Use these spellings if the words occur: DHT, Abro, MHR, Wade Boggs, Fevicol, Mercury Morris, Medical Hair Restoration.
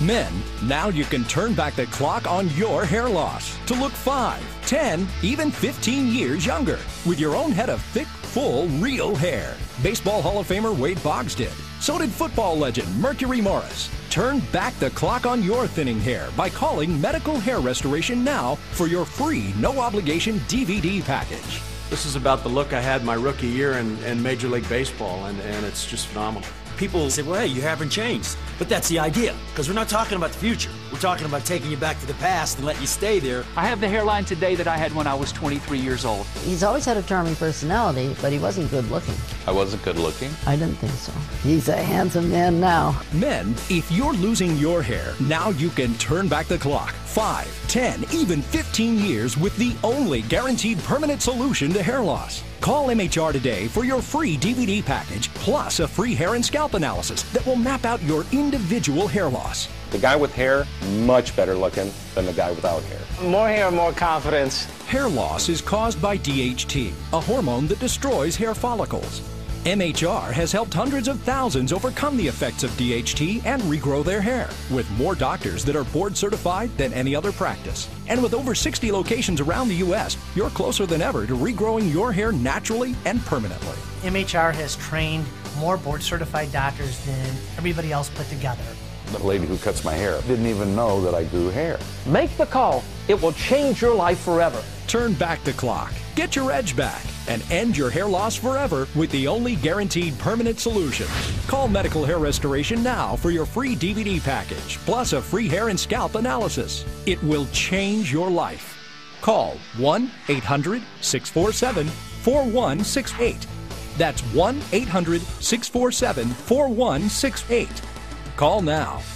Men, now you can turn back the clock on your hair loss to look 5, 10, even 15 years younger with your own head of thick, full, real hair. Baseball Hall of Famer Wade Boggs did. So did football legend Mercury Morris. Turn back the clock on your thinning hair by calling Medical Hair Restoration now for your free, no-obligation DVD package. This is about the look I had my rookie year in Major League Baseball, and it's just phenomenal. People say, well, hey, you haven't changed. But that's the idea, because we're not talking about the future. We're talking about taking you back to the past and letting you stay there. I have the hairline today that I had when I was 23 years old. He's always had a charming personality, but he wasn't good looking. I wasn't good looking? I didn't think so. He's a handsome man now. Men, if you're losing your hair, now you can turn back the clock 5, 10, even 15 years with the only guaranteed permanent solution to hair loss. Call MHR today for your free DVD package, plus a free hair and scalp analysis that will map out your individual hair loss. The guy with hair, much better looking than the guy without hair. More hair, more confidence. Hair loss is caused by DHT, a hormone that destroys hair follicles. MHR has helped hundreds of thousands overcome the effects of DHT and regrow their hair, with more doctors that are board certified than any other practice. And with over 60 locations around the U.S., you're closer than ever to regrowing your hair naturally and permanently. MHR has trained more board certified doctors than everybody else put together. The lady who cuts my hair didn't even know that I grew hair. Make the call. It will change your life forever. Turn back the clock. Get your edge back and end your hair loss forever with the only guaranteed permanent solution. Call Medical Hair Restoration now for your free DVD package, plus a free hair and scalp analysis. It will change your life. Call 1-800-647-4168. That's 1-800-647-4168. Call now.